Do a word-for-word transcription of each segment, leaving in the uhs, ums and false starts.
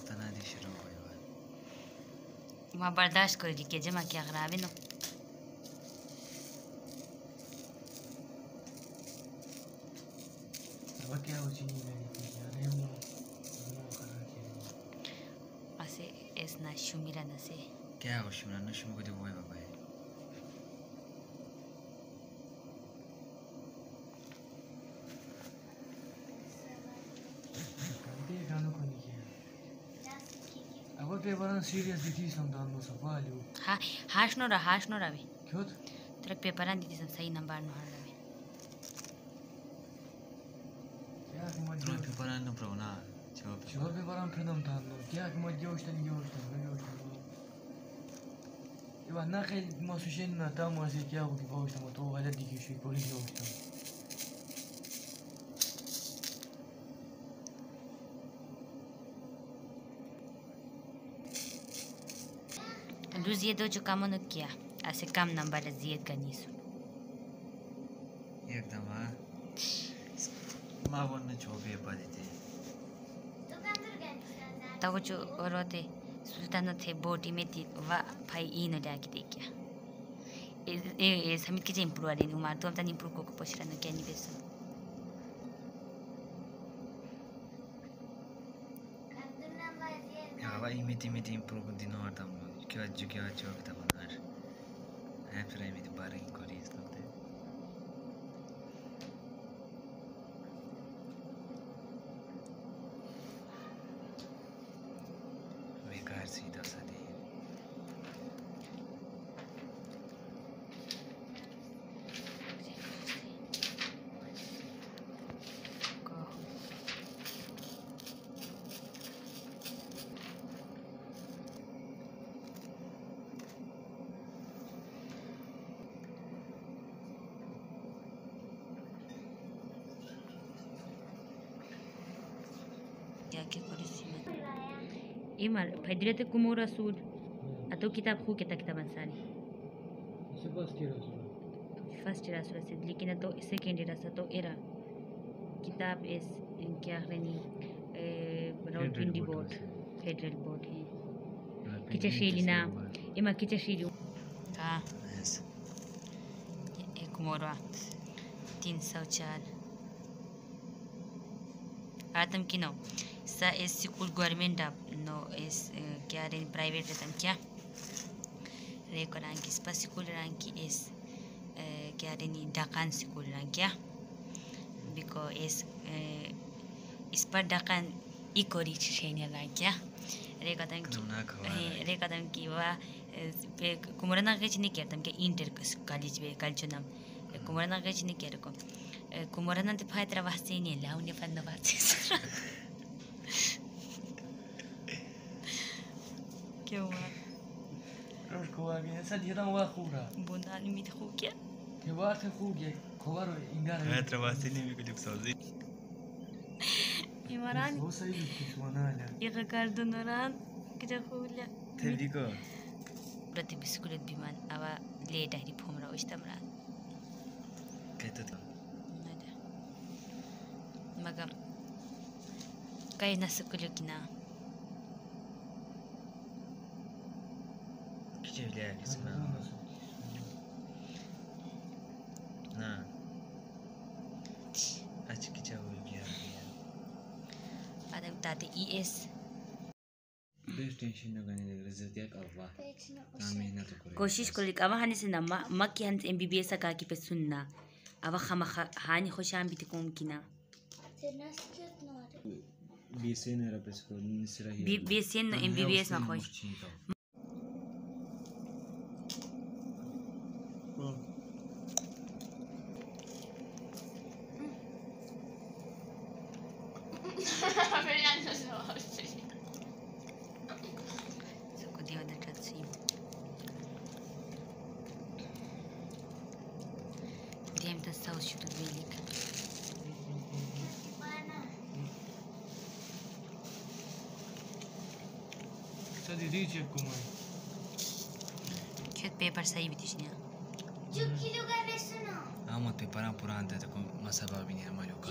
दस्ताना दी शुरू हुई। मां बर्दाश्त कर दी के जमा क्या खराबी नो अब क्या हो चीनी मैंने यार हम असे इस ना शुमिरा ना से क्या हो शुमिरा ना शुमु को दे हुए बाबा सीरियस दिखी समदान नो सवालियो हा हाश नो रा हाश नो रावे क्यों तेरे पेपरान दिखी सम सही नंबर नो हार रावे क्या कि मत तेरे पेपरान नो प्रवना जवाब जवाब पेपरान फिर नम थान नो क्या कि मत जोश तन जोश तन जोश ये बात ना कि मसूचेन ना ताम मजे क्या होगी बाउश तम तो वाला दिखी शुरू कोई जोश तम Зиеду чукамону кия, а се кам нам бара зиед ганису. Егда ма, ма вон на чобе бадите. Того чу ороте султану те боди мети ва пай ино да ките кия. Э э самит ките импруари нума, то амтан импру коку поширану кия ни весу. Ава имити имити импру дино артам. क्या जुगिया चौक तब बनार, ऐप रहे मेरे बारे की कोरी इस लोग दे। बेकार सीधा सादी। Имал, пойдете кому расуд, а то китап ху кита китабан сани. Фасти расуд, лекин а то секунди расуд, то эра. Китап из инкя храни раутвинди борд, федерал борд. Кича шили на, има кича шили. А. Экумора, тин саучар. Атам кино. सा इस स्कूल गवर्नमेंट आप नो इस क्या रेन प्राइवेट रहता क्या रेकोरांग की स्पास स्कूल रांग की इस क्या रेनी डाकान स्कूल रांग क्या बिको इस इस पर डाकान इकोरी चीज़ें लांग क्या रेकोरांग की रेकोरांग की वा कुमरना के चीनी क्या तम के इंटर कॉलेज बे कल्चुनम कुमरना के चीनी क्या रखो कुमरना तो फायदा रवासे नहीं लाऊं ने फंदा वासे क्या हुआ? रोज कोवा गया साथी तो हुआ खूरा। बुना नहीं मिल खूब क्या? ये बात है खूब क्या? कोवा रो इंगार। मैं त्रवासी नहीं मिल कुछ साजी। इमरान। बहुत सही कुछ वाना है। ये कार दुनोरान किधर खूब लिया? थे बिको। प्रतिबिस्कुल बीमान अब ले डायरी फोम रो इस्तेमाल। कहते हो? ना जा। मगर कहीं ना सकूँ कि ना является на очки чавуги адам тати ис destination लगाने लगे जतिया का अल्लाह ना मेहनत करें कोशिश करें अब हानि से ना मक्की हंस एमबीबीएस का की पे सुनना अब हम हानि खुशाम भी तकों की ना बीसीएन है रपेस को निसराही बीसीएन एमबीबीएस में खोज Чё пепар саи битишня? Чё килога весна? Амот пепарам пуран да тако масаба бини амалю кар.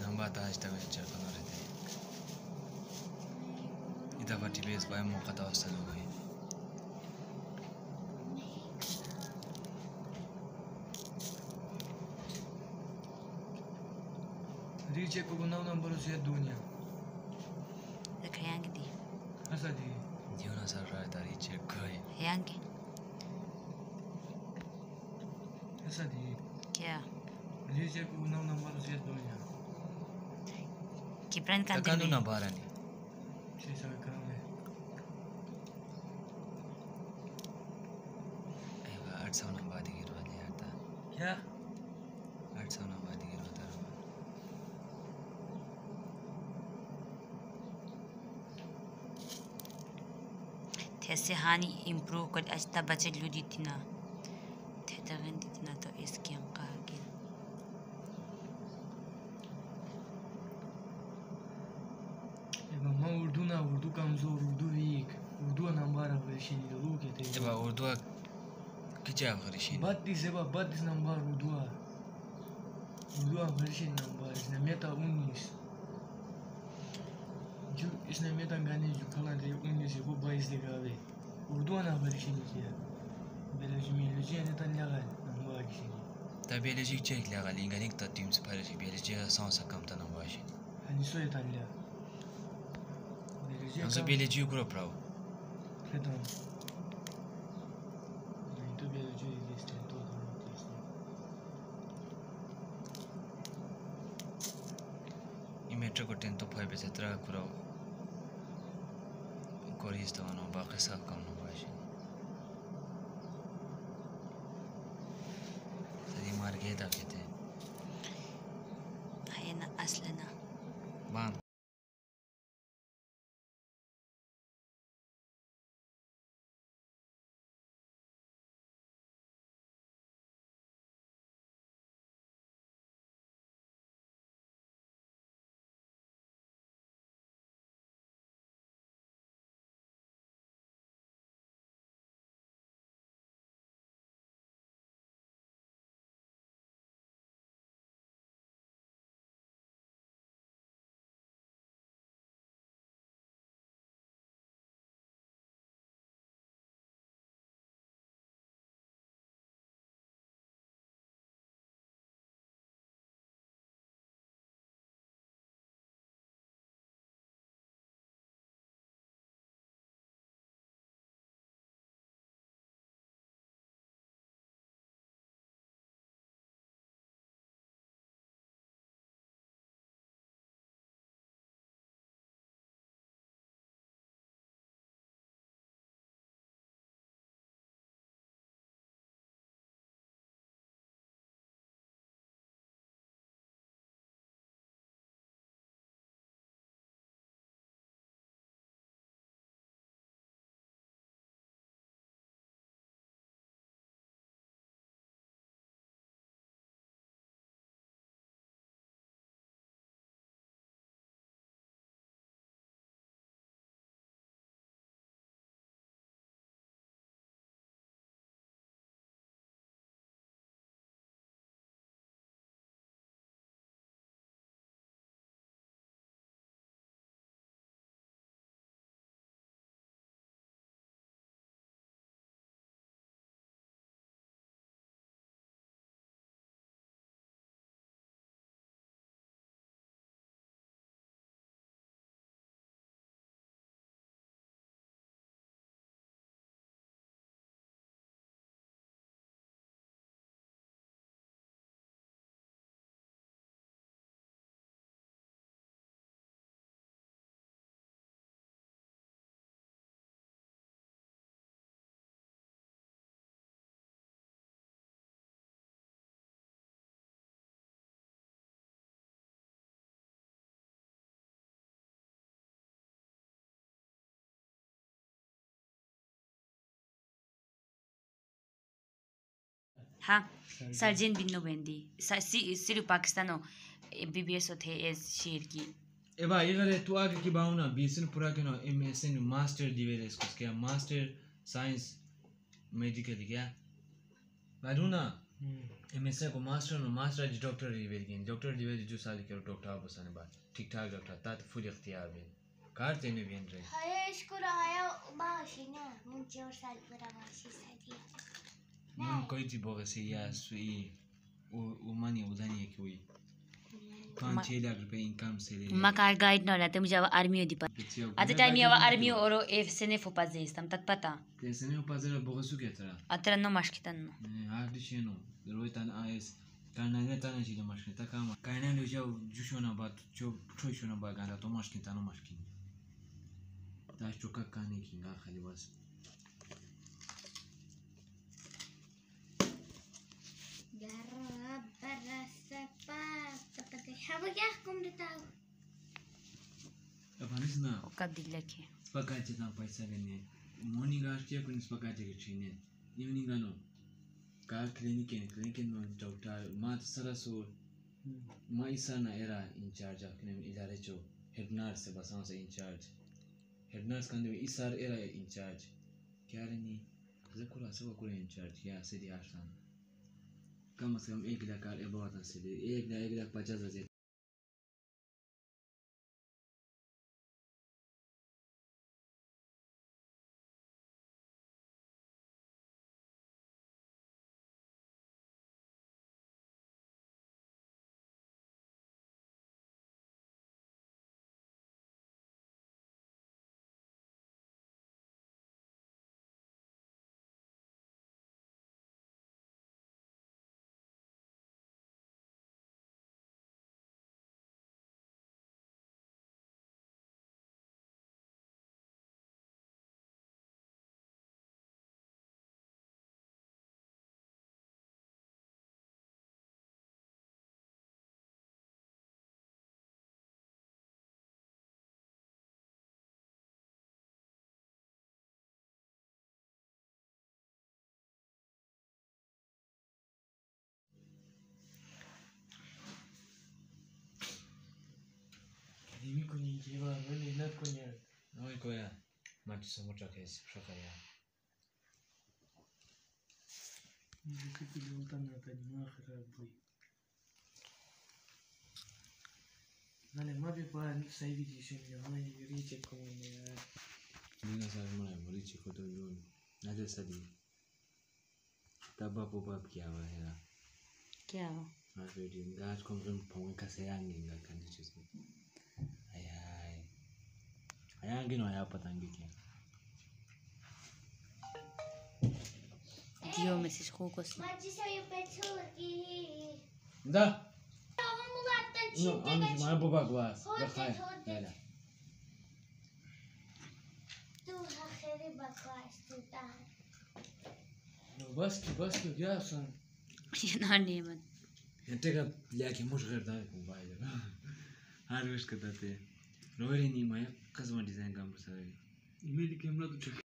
Намба тааш тако чё канаре. إضافة إلى أسبوع مؤقتة أستدعوه. Речь погнал нам Борусия Дуня. Так янги. Асади. Диона сажает речь кой. Янги. Асади. Кя. Речь погнал нам Борусия Дуня. Кипран канди. Канду на барани. Сейчас краме. Эва отца на бади гирвали ята. Кя? Отца на бади гирвата. ऐसे हानि इम्प्रूव कर अच्छा बचत लू दी थी ना थे तवन दी थी ना तो इसकी हम कहा कि जब हम उर्दू ना उर्दू कमजोर उर्दू वीक उर्दू नंबर आप रेशिनी लोगों के थे जब उर्दू किच्छ आप रेशिनी बात दिस जब बात दिस नंबर उर्दू उर्दू आप रेशिनी नंबर इसने मेटा उन्नीस इसने मेरा गाने जो कला दे उन्हें से वो बाइस देगा वे उर्दू ना बरिशनी किया बेलजी मिलजी ने तन्या गल नंबाशी तबेलजी चेक लगा लिंगा निक तटीम से परिशी बेलजी सांस कम तना नंबाशी अनिसो ये तन्या बेलजी अंसो बेलजी उग्रो प्राव खेतों नहीं तो बेलजी इस्ते तो इमेट्रो को टेन तो फाइव बेचेत्रा कुराव कोरिस तो अनु बाकी सब काम न बाजी। तेरी मार्गे दाखिते। है ना असलना। बां। हाँ सरजेन बिन्नो बेंदी सिर्फ पाकिस्तानों बीबीएस होते हैं इस शेर की ये बात ये वाले तू आगे की बाउना बीएसएन पूरा के ना एमएसएन मास्टर डिवेलपर इसको क्या मास्टर साइंस मेडिकल क्या बारू ना एमएसएन को मास्टर ना मास्टर जी डॉक्टर डिवेलपर डॉक्टर डिवेलपर जो साल के डॉक्टर आप बसने बात ठीक ठाक डॉक्टर तात फुल इख्तियार भी Kardeni bienre. Hayır, şükür hayır, bağışı ne? Mümkün orsal kura bağışı sadi. Müm koydu bağışı ya suyu, umani udaniye ki uyu. पाँच छः लाख रुपए इनकम से ले मकार गाइड ना रहते मुझे अब आर्मी होती पाती अत टाइम ये अब आर्मी और एफसीने फोपाज़ है इस्ताम तक पता एफसीने फोपाज़ है बहुत सुख है तेरा अतरा नो मशक्कतन ना आठ दिन नो रोज़ तान आएस तान नहीं तान चीज़ मशक्कत तकाम कहने लो जो जुशोना बात जो छोशोना बात गाना तो मशक्कत तानो मशक्कत ताश चुका कहने की ना खाली बस Кадиллаки. Спокойте там пойсалене. Монигашкия кунис спокойте гечине. Ивнигано. Кар клинике, клинике но доктор мат сарасу. Майсана эра инчарж акнем идаречо. Хеднар се басан се инчарж. Хеднар скандеви исар эра инчарж. Кярени. Закула се вакула инчарж. Я седи аштан. Кам се кам егля кар эбоатан седи. Егля егля пачазазе. Дива, вели на коня. Ой, коя. Мати само чакай, шока я. Не купили он там на тадима храбы. Далее, маби пан сайвиди семья, мани рите коня. Не на сармая, рите кото юн. Надо сади. Таба попап кява я. Кява. А видим, гад комрим понка сеянин на кандичис. Ayah gini ayah apa tanggiknya? Dia masih sekolah sih. Macam saya betul lagi. Dah. Kamu mulai tanjik. No, kami cuma buka kelas. Bakai. Ada. Tu akhir bakai sudah. No, baski baski dia san. Jangan ni man. Entah kau lihat macam mana kerja aku bayar. Harus kata tu. Rohani ni maya. Казвам дизайн камбуса. Имели кем ладу чак.